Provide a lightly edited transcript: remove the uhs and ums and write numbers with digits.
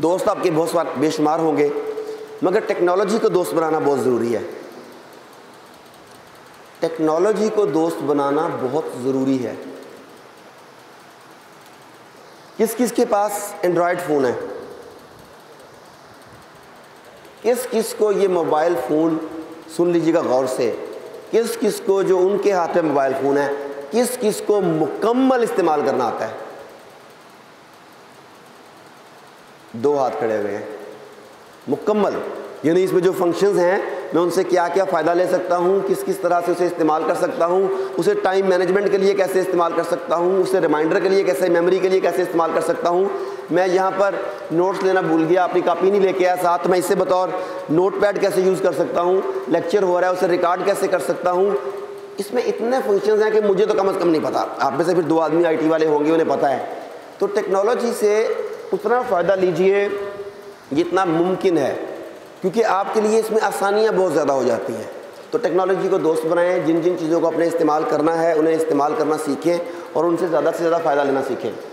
दोस्त आपके बहुत बेशुमार होंगे, मगर टेक्नोलॉजी को दोस्त बनाना बहुत ज़रूरी है। टेक्नोलॉजी को दोस्त बनाना बहुत ज़रूरी है। किस किस के पास एंड्रॉयड फ़ोन है? किस किस को ये मोबाइल फ़ोन, सुन लीजिएगा गौर से, किस किस को जो उनके हाथ में मोबाइल फ़ोन है, किस किस को मुकम्मल इस्तेमाल करना आता है? दो हाथ खड़े हुए हैं। मुकम्मल यानी इसमें जो फंक्शंस हैं मैं उनसे क्या क्या फ़ायदा ले सकता हूँ, किस किस तरह से उसे इस्तेमाल कर सकता हूँ, उसे टाइम मैनेजमेंट के लिए कैसे इस्तेमाल कर सकता हूँ, उसे रिमाइंडर के लिए कैसे, मेमोरी के लिए कैसे इस्तेमाल कर सकता हूँ। मैं यहाँ पर नोट्स लेना भूल गया, अपनी कापी नहीं लेके आया साथ, मैं इसे बतौर नोटपैड कैसे यूज़ कर सकता हूँ, लेक्चर हो रहा है उसे रिकॉर्ड कैसे कर सकता हूँ। इसमें इतने फंक्शंस हैं कि मुझे तो कम से कम नहीं पता, आप में से फिर दो आदमी IT वाले होंगे उन्हें पता है। तो टेक्नोलॉजी से उतना फ़ायदा लीजिए जितना मुमकिन है, क्योंकि आपके लिए इसमें आसानियाँ बहुत ज़्यादा हो जाती हैं। तो टेक्नोलॉजी को दोस्त बनाएं, जिन जिन चीज़ों को अपने इस्तेमाल करना है उन्हें इस्तेमाल करना सीखें और उनसे ज़्यादा फ़ायदा लेना सीखें।